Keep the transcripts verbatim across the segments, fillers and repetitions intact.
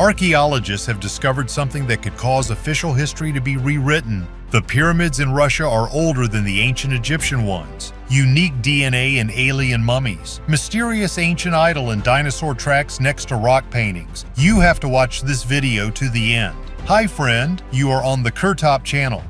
Archaeologists have discovered something that could cause official history to be rewritten. The pyramids in Russia are older than the ancient Egyptian ones. Unique D N A in alien mummies. Mysterious ancient idol and dinosaur tracks next to rock paintings. You have to watch this video to the end. Hi friend, you are on the Kurtop channel.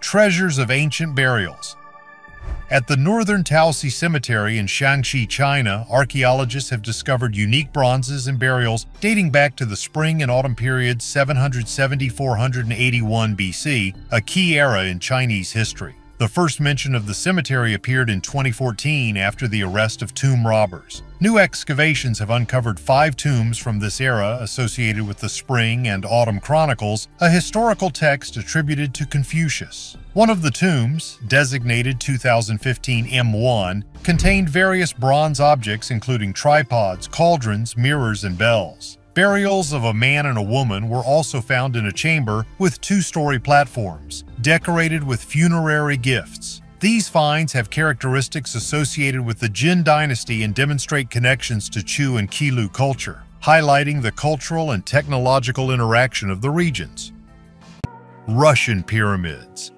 Treasures of ancient burials. At the Northern Taosi Cemetery in Shaanxi, China, archaeologists have discovered unique bronzes and burials dating back to the Spring and Autumn Period seven seventy to four eighty-one B C, a key era in Chinese history. The first mention of the cemetery appeared in twenty fourteen after the arrest of tomb robbers. New excavations have uncovered five tombs from this era associated with the Spring and Autumn Chronicles, a historical text attributed to Confucius. One of the tombs, designated two thousand fifteen M one, contained various bronze objects including tripods, cauldrons, mirrors, and bells. Burials of a man and a woman were also found in a chamber with two-story platforms, decorated with funerary gifts. These finds have characteristics associated with the Jin Dynasty and demonstrate connections to Chu and Qilu culture, highlighting the cultural and technological interaction of the regions. Russian pyramids.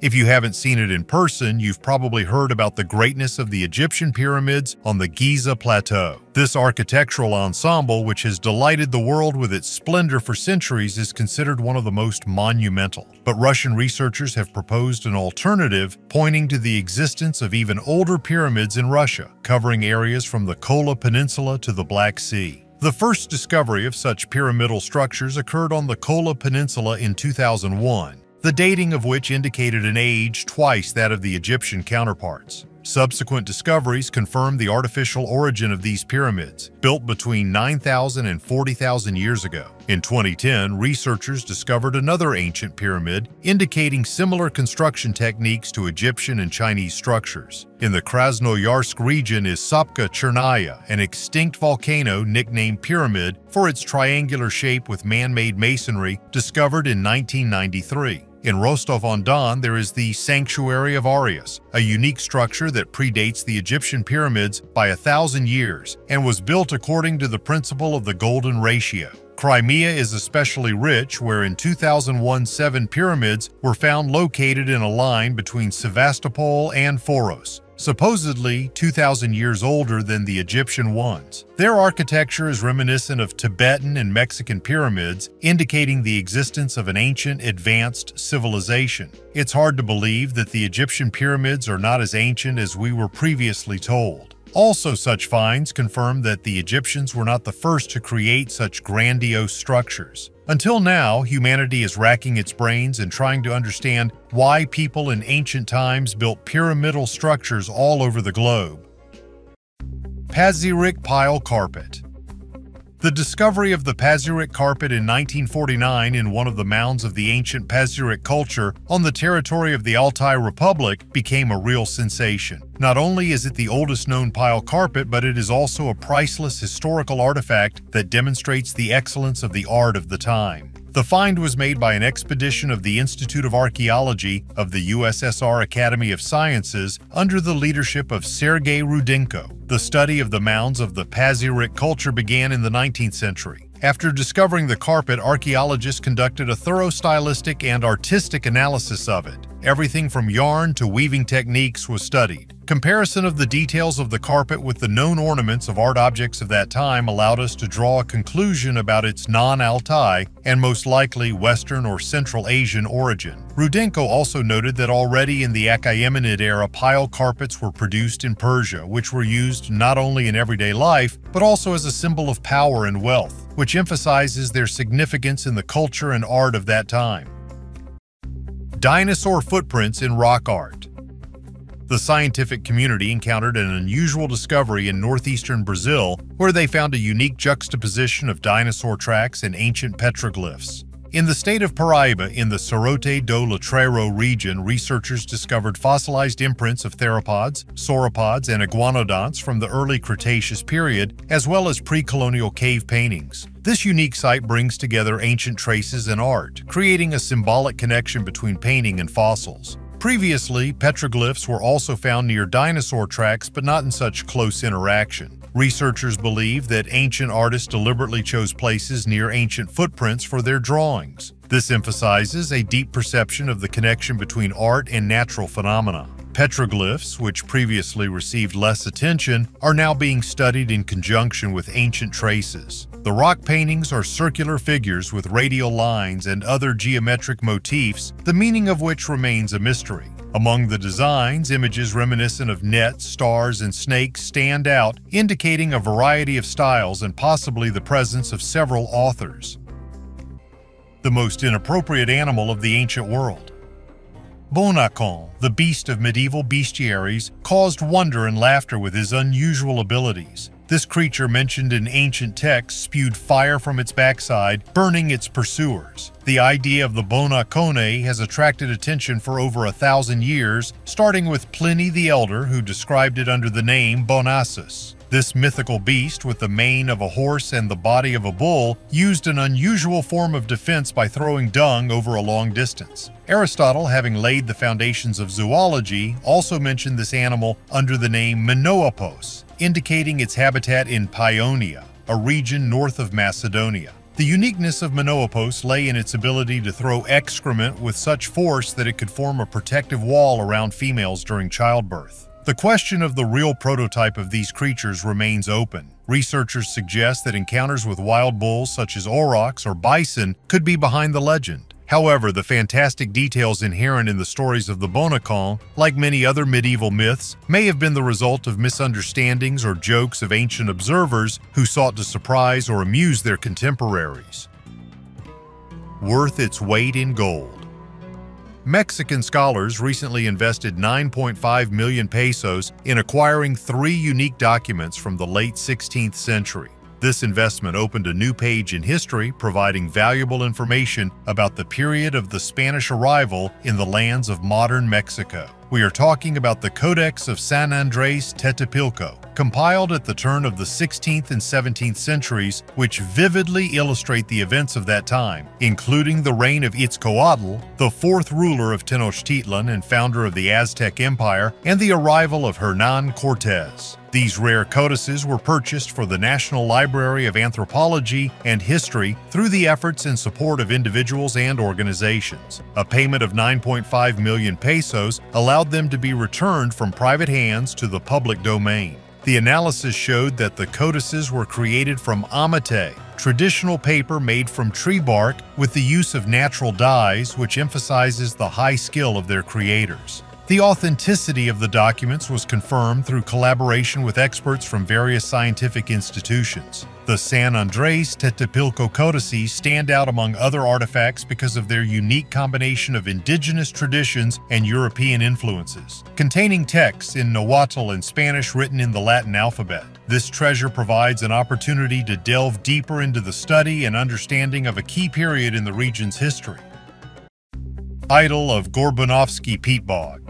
If you haven't seen it in person, you've probably heard about the greatness of the Egyptian pyramids on the Giza Plateau. This architectural ensemble, which has delighted the world with its splendor for centuries, is considered one of the most monumental. But Russian researchers have proposed an alternative, pointing to the existence of even older pyramids in Russia, covering areas from the Kola Peninsula to the Black Sea. The first discovery of such pyramidal structures occurred on the Kola Peninsula in two thousand one. The dating of which indicated an age twice that of the Egyptian counterparts. Subsequent discoveries confirmed the artificial origin of these pyramids, built between nine thousand and forty thousand years ago. In twenty ten, researchers discovered another ancient pyramid, indicating similar construction techniques to Egyptian and Chinese structures. In the Krasnoyarsk region is Sopka Chernaya, an extinct volcano nicknamed Pyramid for its triangular shape with man-made masonry, discovered in nineteen ninety-three. In Rostov-on-Don, there is the Sanctuary of Arius, a unique structure that predates the Egyptian pyramids by a thousand years and was built according to the principle of the golden ratio. Crimea is especially rich, where in two thousand one seven pyramids were found located in a line between Sevastopol and Foros, supposedly two thousand years older than the Egyptian ones. Their architecture is reminiscent of Tibetan and Mexican pyramids, indicating the existence of an ancient, advanced civilization. It's hard to believe that the Egyptian pyramids are not as ancient as we were previously told. Also, such finds confirm that the Egyptians were not the first to create such grandiose structures. Until now, humanity is racking its brains and trying to understand why people in ancient times built pyramidal structures all over the globe. Pazyryk pile carpet. The discovery of the Pazyryk carpet in nineteen forty-nine in one of the mounds of the ancient Pazyryk culture on the territory of the Altai Republic became a real sensation. Not only is it the oldest known pile carpet, but it is also a priceless historical artifact that demonstrates the excellence of the art of the time. The find was made by an expedition of the Institute of Archaeology of the U S S R Academy of Sciences under the leadership of Sergei Rudenko. The study of the mounds of the Pazyryk culture began in the nineteenth century. After discovering the carpet, archaeologists conducted a thorough stylistic and artistic analysis of it. Everything from yarn to weaving techniques was studied. Comparison of the details of the carpet with the known ornaments of art objects of that time allowed us to draw a conclusion about its non-Altai and most likely Western or Central Asian origin. Rudenko also noted that already in the Achaemenid era, pile carpets were produced in Persia, which were used not only in everyday life, but also as a symbol of power and wealth, which emphasizes their significance in the culture and art of that time. Dinosaur footprints in rock art. The scientific community encountered an unusual discovery in northeastern Brazil, where they found a unique juxtaposition of dinosaur tracks and ancient petroglyphs. In the state of Paraíba, in the Sertão do Letreiro region, researchers discovered fossilized imprints of theropods, sauropods, and iguanodonts from the early Cretaceous period, as well as pre-colonial cave paintings. This unique site brings together ancient traces and art, creating a symbolic connection between painting and fossils. Previously, petroglyphs were also found near dinosaur tracks, but not in such close interaction. Researchers believe that ancient artists deliberately chose places near ancient footprints for their drawings. This emphasizes a deep perception of the connection between art and natural phenomena. Petroglyphs, which previously received less attention, are now being studied in conjunction with ancient traces. The rock paintings are circular figures with radial lines and other geometric motifs, the meaning of which remains a mystery. Among the designs, images reminiscent of nets, stars, and snakes stand out, indicating a variety of styles and possibly the presence of several authors. The most inappropriate animal of the ancient world. Bonacon, the beast of medieval bestiaries, caused wonder and laughter with his unusual abilities. This creature mentioned in ancient texts spewed fire from its backside, burning its pursuers. The idea of the Bonacone has attracted attention for over a thousand years, starting with Pliny the Elder, who described it under the name Bonassus. This mythical beast, with the mane of a horse and the body of a bull, used an unusual form of defense by throwing dung over a long distance. Aristotle, having laid the foundations of zoology, also mentioned this animal under the name Minoapos, indicating its habitat in Paeonia, a region north of Macedonia. The uniqueness of Minoapos lay in its ability to throw excrement with such force that it could form a protective wall around females during childbirth. The question of the real prototype of these creatures remains open. Researchers suggest that encounters with wild bulls such as aurochs or bison could be behind the legend. However, the fantastic details inherent in the stories of the Bonacon, like many other medieval myths, may have been the result of misunderstandings or jokes of ancient observers who sought to surprise or amuse their contemporaries. Worth its weight in gold. Mexican scholars recently invested nine point five million pesos in acquiring three unique documents from the late sixteenth century. This investment opened a new page in history, providing valuable information about the period of the Spanish arrival in the lands of modern Mexico. We are talking about the Codex of San Andrés Tetepilco, compiled at the turn of the sixteenth and seventeenth centuries, which vividly illustrate the events of that time, including the reign of Itzcoatl, the fourth ruler of Tenochtitlan and founder of the Aztec Empire, and the arrival of Hernán Cortés. These rare codices were purchased for the National Library of Anthropology and History through the efforts and support of individuals and organizations. A payment of nine point five million pesos allowed them to be returned from private hands to the public domain. The analysis showed that the codices were created from amate, traditional paper made from tree bark with the use of natural dyes, which emphasizes the high skill of their creators. The authenticity of the documents was confirmed through collaboration with experts from various scientific institutions. The San Andrés Tetepilco codices stand out among other artifacts because of their unique combination of indigenous traditions and European influences, containing texts in Nahuatl and Spanish written in the Latin alphabet. This treasure provides an opportunity to delve deeper into the study and understanding of a key period in the region's history. Idol of Gorbunovsky Peat Bog.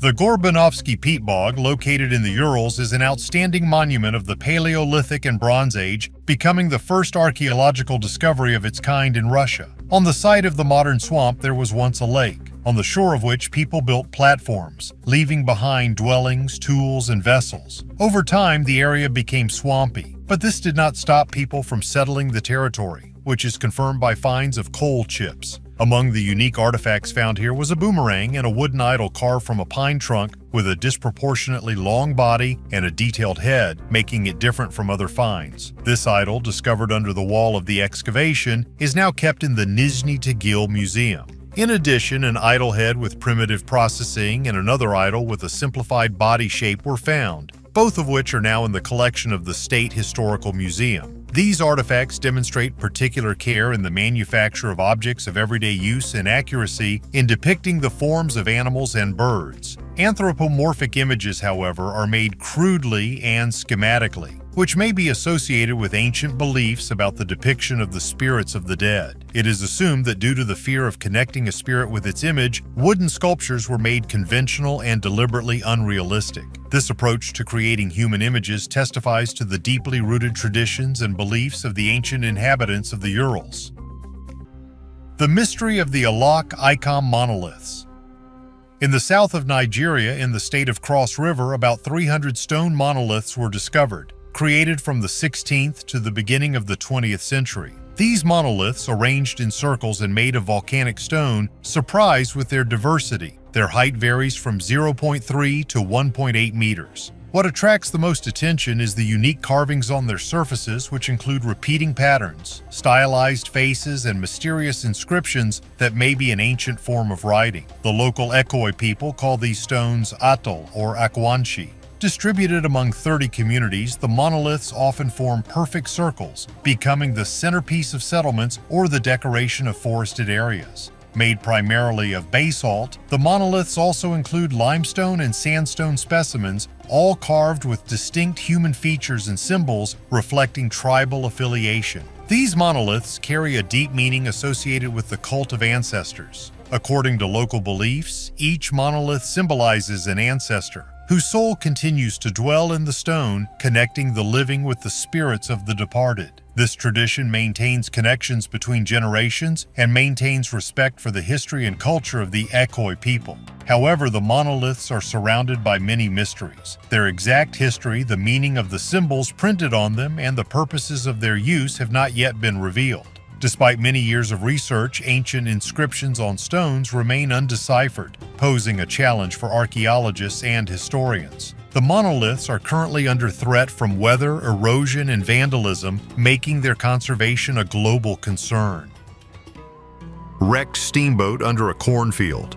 The Gorbunovsky peat bog, located in the Urals, is an outstanding monument of the Paleolithic and Bronze Age, becoming the first archaeological discovery of its kind in Russia. On the site of the modern swamp, there was once a lake, on the shore of which people built platforms, leaving behind dwellings, tools, and vessels. Over time, the area became swampy, but this did not stop people from settling the territory, which is confirmed by finds of coal chips. Among the unique artifacts found here was a boomerang and a wooden idol carved from a pine trunk with a disproportionately long body and a detailed head, making it different from other finds. This idol, discovered under the wall of the excavation, is now kept in the Nizhny Tagil Museum. In addition, an idol head with primitive processing and another idol with a simplified body shape were found, both of which are now in the collection of the State Historical Museum. These artifacts demonstrate particular care in the manufacture of objects of everyday use and accuracy in depicting the forms of animals and birds. Anthropomorphic images, however, are made crudely and schematically, which may be associated with ancient beliefs about the depiction of the spirits of the dead. It is assumed that due to the fear of connecting a spirit with its image, wooden sculptures were made conventional and deliberately unrealistic. This approach to creating human images testifies to the deeply rooted traditions and beliefs of the ancient inhabitants of the Urals. The mystery of the Alak Icon monoliths. In the south of Nigeria, in the state of Cross River, about three hundred stone monoliths were discovered, created from the sixteenth to the beginning of the twentieth century. These monoliths, arranged in circles and made of volcanic stone, surprise with their diversity. Their height varies from zero point three to one point eight meters. What attracts the most attention is the unique carvings on their surfaces, which include repeating patterns, stylized faces, and mysterious inscriptions that may be an ancient form of writing. The local Ekoi people call these stones atol or akwanshi. Distributed among thirty communities, the monoliths often form perfect circles, becoming the centerpiece of settlements or the decoration of forested areas. Made primarily of basalt, the monoliths also include limestone and sandstone specimens, all carved with distinct human features and symbols reflecting tribal affiliation. These monoliths carry a deep meaning associated with the cult of ancestors. According to local beliefs, each monolith symbolizes an ancestor, whose soul continues to dwell in the stone, connecting the living with the spirits of the departed. This tradition maintains connections between generations and maintains respect for the history and culture of the Ekoi people. However, the monoliths are surrounded by many mysteries. Their exact history, the meaning of the symbols printed on them, and the purposes of their use have not yet been revealed. Despite many years of research, ancient inscriptions on stones remain undeciphered, posing a challenge for archaeologists and historians. The monoliths are currently under threat from weather, erosion, and vandalism, making their conservation a global concern. Wrecked steamboat under a cornfield.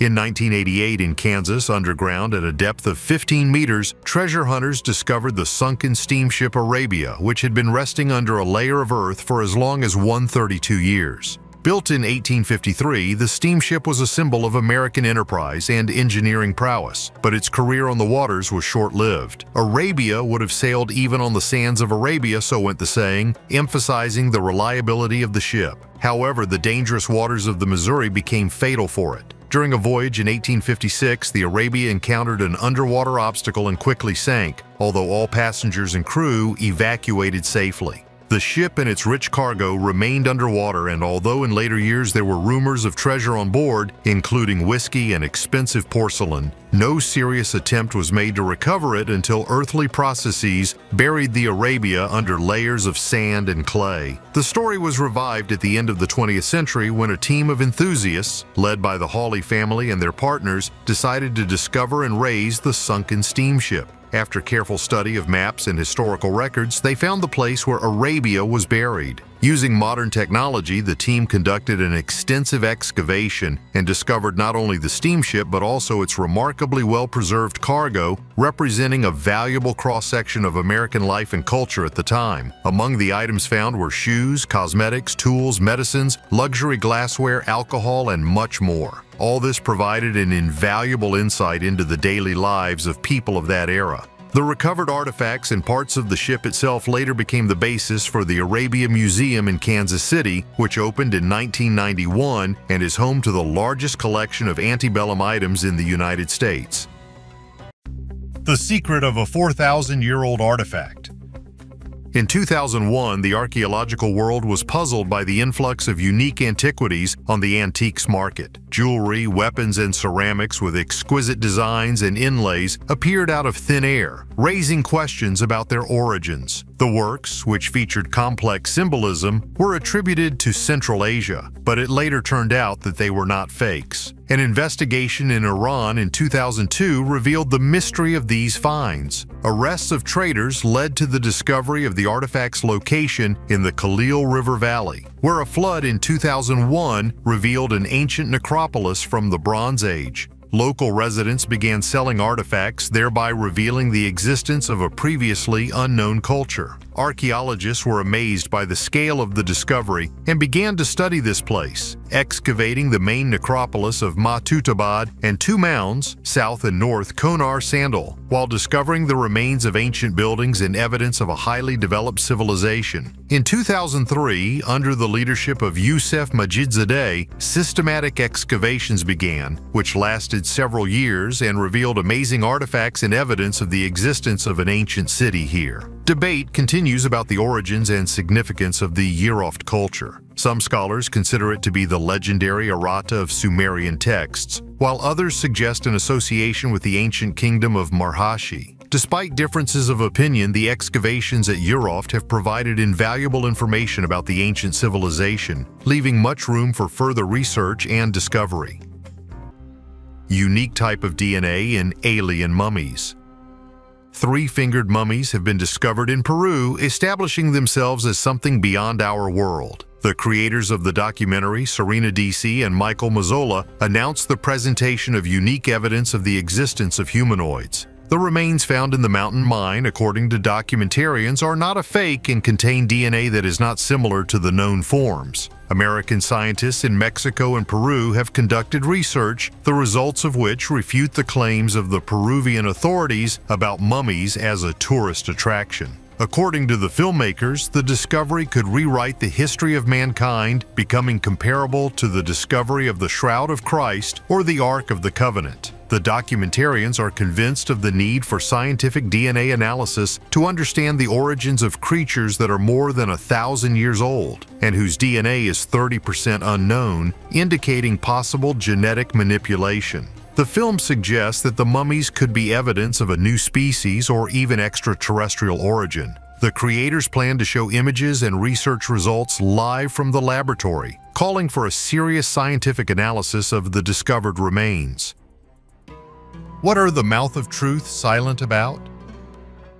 In nineteen eighty-eight in Kansas, underground at a depth of fifteen meters, treasure hunters discovered the sunken steamship Arabia, which had been resting under a layer of earth for as long as one hundred thirty-two years. Built in eighteen fifty-three, the steamship was a symbol of American enterprise and engineering prowess, but its career on the waters was short-lived. Arabia would have sailed even on the sands of Arabia, so went the saying, emphasizing the reliability of the ship. However, the dangerous waters of the Missouri became fatal for it. During a voyage in eighteen fifty-six, the Arabia encountered an underwater obstacle and quickly sank, although all passengers and crew evacuated safely. The ship and its rich cargo remained underwater, and although in later years there were rumors of treasure on board, including whiskey and expensive porcelain, no serious attempt was made to recover it until earthly processes buried the Arabia under layers of sand and clay. The story was revived at the end of the twentieth century when a team of enthusiasts, led by the Hawley family and their partners, decided to discover and raise the sunken steamship. After careful study of maps and historical records, they found the place where Arabia was buried. Using modern technology, the team conducted an extensive excavation and discovered not only the steamship but also its remarkably well-preserved cargo, representing a valuable cross-section of American life and culture at the time. Among the items found were shoes, cosmetics, tools, medicines, luxury glassware, alcohol, and much more. All this provided an invaluable insight into the daily lives of people of that era. The recovered artifacts and parts of the ship itself later became the basis for the Arabia Museum in Kansas City, which opened in nineteen ninety-one and is home to the largest collection of antebellum items in the United States. The secret of a four thousand year old artifact. In two thousand one, the archaeological world was puzzled by the influx of unique antiquities on the antiques market. Jewelry, weapons, and ceramics with exquisite designs and inlays appeared out of thin air, raising questions about their origins. The works, which featured complex symbolism, were attributed to Central Asia, but it later turned out that they were not fakes. An investigation in Iran in two thousand two revealed the mystery of these finds. Arrests of traders led to the discovery of the artifact's location in the Khalil River Valley, where a flood in two thousand one revealed an ancient necropolis from the Bronze Age. Local residents began selling artifacts, thereby revealing the existence of a previously unknown culture. Archaeologists were amazed by the scale of the discovery and began to study this place, excavating the main necropolis of Mahtutabad and two mounds, South and North Konar Sandal, while discovering the remains of ancient buildings and evidence of a highly developed civilization. In two thousand three, under the leadership of Youssef Majidzadeh, systematic excavations began, which lasted several years and revealed amazing artifacts and evidence of the existence of an ancient city here. Debate continues continues about the origins and significance of the Jiroft culture. Some scholars consider it to be the legendary errata of Sumerian texts, while others suggest an association with the ancient kingdom of Marhashi. Despite differences of opinion, the excavations at Jiroft have provided invaluable information about the ancient civilization, leaving much room for further research and discovery. Unique type of D N A in alien mummies. Three-fingered mummies have been discovered in Peru, establishing themselves as something beyond our world. The creators of the documentary, Serena D C and Michael Mazzola, announced the presentation of unique evidence of the existence of humanoids. The remains found in the mountain mine, according to documentarians, are not a fake and contain D N A that is not similar to the known forms. American scientists in Mexico and Peru have conducted research, the results of which refute the claims of the Peruvian authorities about mummies as a tourist attraction. According to the filmmakers, the discovery could rewrite the history of mankind, becoming comparable to the discovery of the Shroud of Christ or the Ark of the Covenant. The documentarians are convinced of the need for scientific D N A analysis to understand the origins of creatures that are more than a thousand years old and whose D N A is thirty percent unknown, indicating possible genetic manipulation. The film suggests that the mummies could be evidence of a new species or even extraterrestrial origin. The creators plan to show images and research results live from the laboratory, calling for a serious scientific analysis of the discovered remains. What are the Mouth of Truth silent about?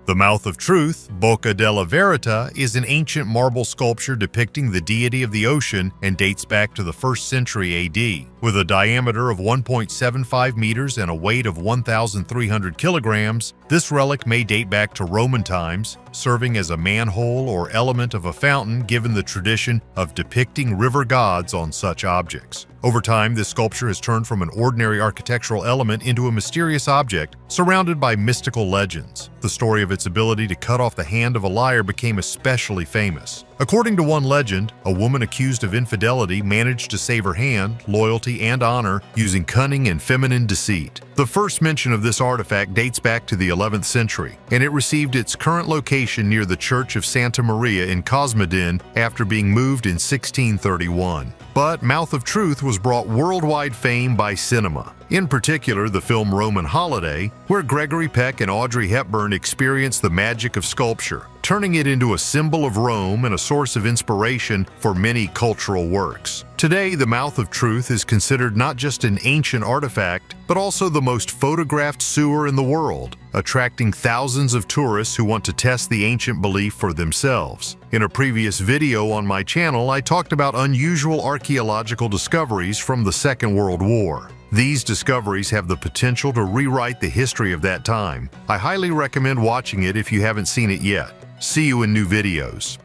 The Mouth of Truth, Bocca della Verità, is an ancient marble sculpture depicting the deity of the ocean and dates back to the first century A D. With a diameter of one point seven five meters and a weight of one thousand three hundred kilograms, this relic may date back to Roman times, serving as a manhole or element of a fountain given the tradition of depicting river gods on such objects. Over time, this sculpture has turned from an ordinary architectural element into a mysterious object surrounded by mystical legends. The story of its ability to cut off the hand of a liar became especially famous. According to one legend, a woman accused of infidelity managed to save her hand, loyalty, and honor using cunning and feminine deceit. The first mention of this artifact dates back to the eleventh century, and it received its current location near the Church of Santa Maria in Cosmedin after being moved in sixteen thirty-one. But Mouth of Truth was brought worldwide fame by cinema, in particular the film Roman Holiday, where Gregory Peck and Audrey Hepburn experienced the magic of sculpture, turning it into a symbol of Rome and a source of inspiration for many cultural works. Today, the Mouth of Truth is considered not just an ancient artifact, but also the most photographed sewer in the world, attracting thousands of tourists who want to test the ancient belief for themselves. In a previous video on my channel, I talked about unusual archaeological discoveries from the Second World War. These discoveries have the potential to rewrite the history of that time. I highly recommend watching it if you haven't seen it yet. See you in new videos.